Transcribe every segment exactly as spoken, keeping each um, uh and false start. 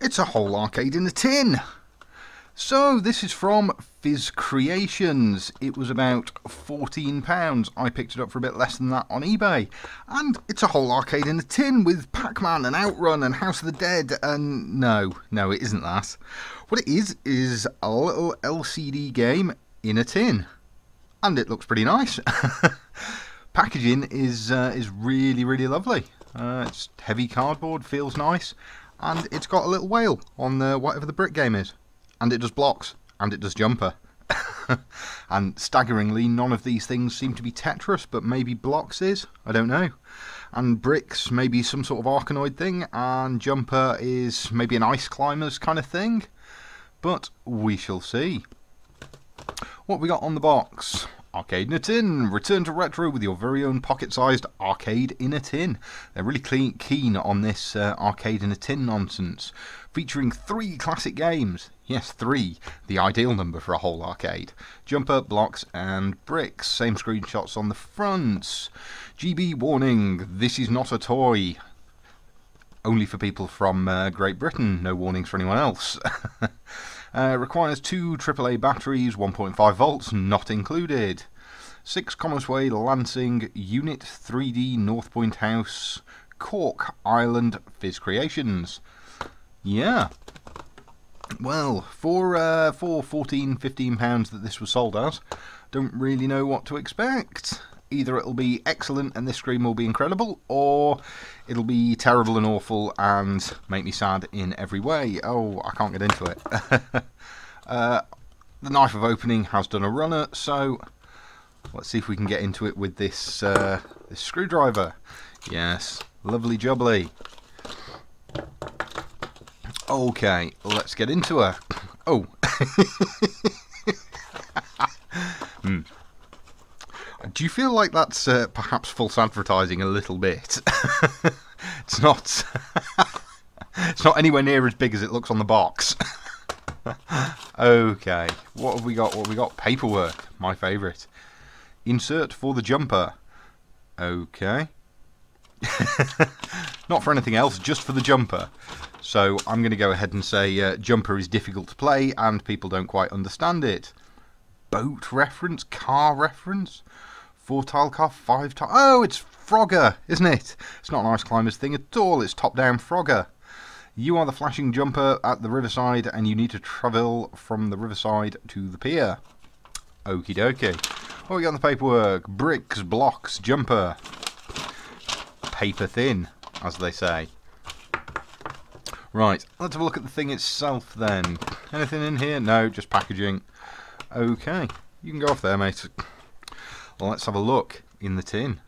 It's a whole arcade in a tin. So this is from Fizzy Creations. It was about fourteen pounds. I picked it up for a bit less than that on eBay. And it's a whole arcade in a tin with Pac-Man and Outrun and House of the Dead and... No, no, it isn't that. What it is, is a little L C D game in a tin. And it looks pretty nice. Packaging is uh, is really, really lovely. Uh, it's heavy cardboard, feels nice. And it's got a little whale on the whatever the brick game is. And it does blocks. And it does jumper. And staggeringly, none of these things seem to be Tetris, but maybe blocks is? I don't know. And bricks, maybe some sort of Arkanoid thing. And jumper is maybe an ice climbers kind of thing. But we shall see. What we got on the box? Arcade in a tin. Return to retro with your very own pocket-sized arcade in a tin. They're really clean, keen on this uh, arcade in a tin nonsense. Featuring three classic games. Yes, three. The ideal number for a whole arcade. Jumper, blocks and bricks. Same screenshots on the front. G B warning. This is not a toy. Only for people from uh, Great Britain. No warnings for anyone else. Uh, requires two triple A batteries, one point five volts, not included. six Commerce Way, Lansing, Unit three D, North Point House, Cork, Ireland, Fizzy Creations. Yeah. Well, for, uh, for fourteen, fifteen pounds that this was sold at, don't really know what to expect. Either it'll be excellent and this screen will be incredible, or it'll be terrible and awful and make me sad in every way. Oh, I can't get into it. uh, the Knife of Opening has done a runner, so let's see if we can get into it with this, uh, this screwdriver. Yes, lovely jubbly. Okay, let's get into her. Oh. Hmm. Do you feel like that's uh, perhaps false advertising a little bit? It's not. It's not anywhere near as big as it looks on the box. Okay, what have we got? What have we got? Paperwork, my favourite. Insert for the jumper. Okay. Not for anything else, just for the jumper. So I'm going to go ahead and say uh, jumper is difficult to play and people don't quite understand it. Boat reference, car reference, four tile car, five tile. Oh, it's Frogger, isn't it? It's not an ice climbers thing at all. It's top down Frogger. You are the flashing jumper at the riverside, and you need to travel from the riverside to the pier. Okie dokie. What we got on the paperwork? Bricks, blocks, jumper. Paper thin, as they say. Right, let's have a look at the thing itself then. Anything in here? No, just packaging. Okay, you can go off there, mate. Well, let's have a look in the tin.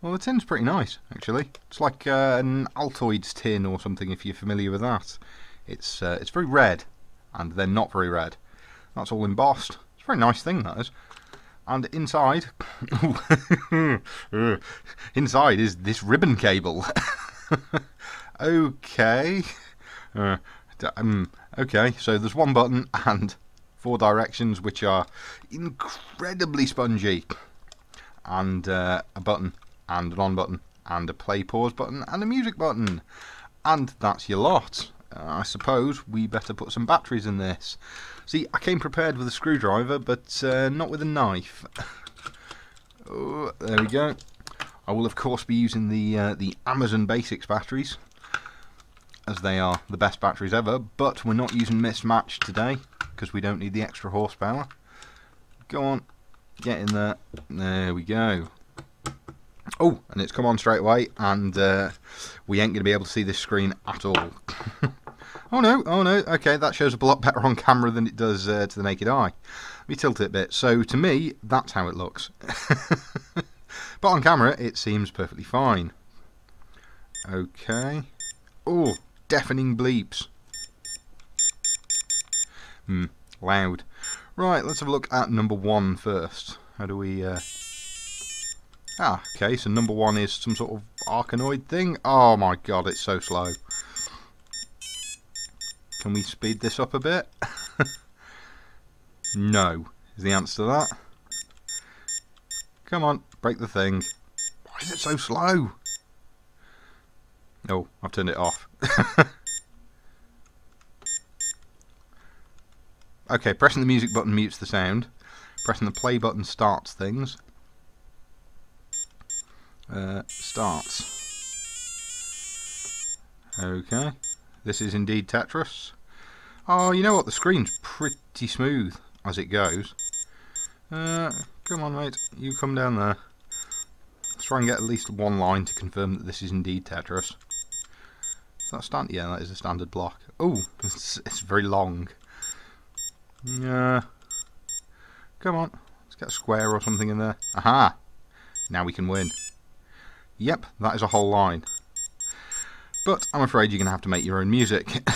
Well, the tin's pretty nice, actually. It's like uh, an Altoids tin or something, if you're familiar with that. It's uh, it's very red, and then not very red. That's all embossed. It's a very nice thing, that is. And inside... inside is this ribbon cable. Okay. Uh, um, okay, so there's one button, and... four directions, which are incredibly spongy, and uh, a button, and an on button, and a play pause button, and a music button, and that's your lot. Uh, I suppose we better put some batteries in this. See, I came prepared with a screwdriver, but uh, not with a knife. Oh, there we go. I will of course be using the uh, the Amazon Basics batteries, as they are the best batteries ever. But we're not using mismatch today, because we don't need the extra horsepower. Go on, get in there. There we go. Oh, and it's come on straight away, and uh, we ain't going to be able to see this screen at all. Oh no, oh no, okay, that shows up a lot better on camera than it does uh, to the naked eye. Let me tilt it a bit. So to me, that's how it looks. But on camera, it seems perfectly fine. Okay. Oh, deafening bleeps. Hmm, loud. Right, let's have a look at number one first. How do we... Uh... Ah, okay, so number one is some sort of Arkanoid thing. Oh my god, it's so slow. Can we speed this up a bit? No, is the answer to that. Come on, break the thing. Why is it so slow? Oh, I've turned it off. Okay, pressing the music button mutes the sound. Pressing the play button starts things. Uh, starts. Okay. This is indeed Tetris. Oh, you know what? The screen's pretty smooth as it goes. Uh, come on, mate. You come down there. Let's try and get at least one line to confirm that this is indeed Tetris. Is that stand? Yeah, that is a standard block. Oh, it's, it's very long. Yeah. Come on. Let's get a square or something in there. Aha! Now we can win. Yep, that is a whole line. But I'm afraid you're going to have to make your own music.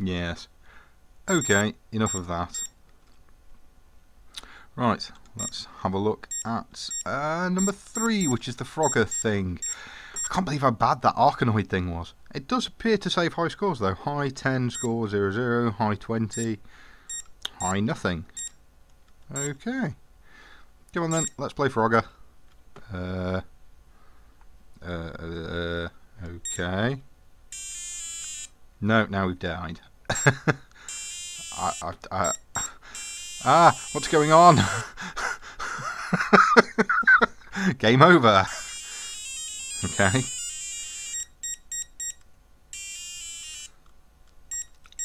Yes. Okay, enough of that. Right, let's have a look at uh, number three, which is the Frogger thing. I can't believe how bad that Arkanoid thing was. It does appear to save high scores, though. High ten, score zero zero, high twenty, high nothing. Okay. Come on then, let's play Frogger. Uh, uh, uh, okay. No, now we've died. I, I, I, ah, what's going on? Game over. Okay.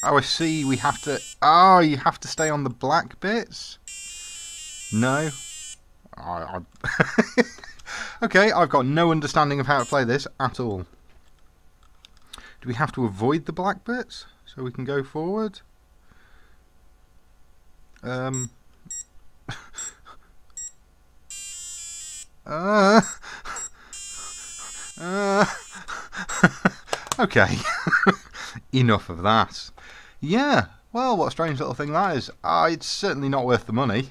Oh, I see. We have to. Ah, oh, you have to stay on the black bits. No. I, I okay, I've got no understanding of how to play this at all. Do we have to avoid the black bits so we can go forward? Um. uh. Uh. Okay. Enough of that. Yeah. Well, what a strange little thing that is. Uh, it's certainly not worth the money.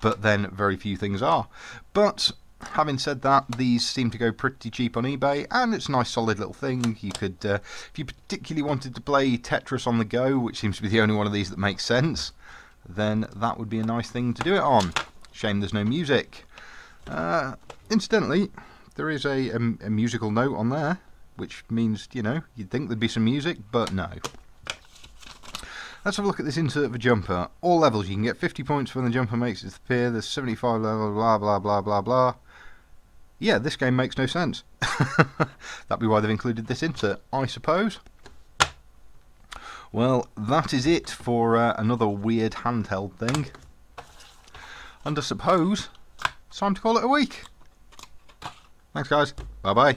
But then very few things are. But having said that, these seem to go pretty cheap on eBay, and it's a nice solid little thing. You could, uh, if you particularly wanted to play Tetris on the go, which seems to be the only one of these that makes sense, then that would be a nice thing to do it on. Shame there's no music. Uh, incidentally, there is a, a, a musical note on there, which means, you know, you'd think there'd be some music, but no. Let's have a look at this insert for jumper. All levels, you can get fifty points when the jumper makes it appear. There's seventy-five levels, blah, blah, blah, blah, blah. Yeah, this game makes no sense. That'd be why they've included this insert, I suppose. Well, that is it for uh, another weird handheld thing. And I suppose it's time to call it a week. Thanks, guys. Bye-bye.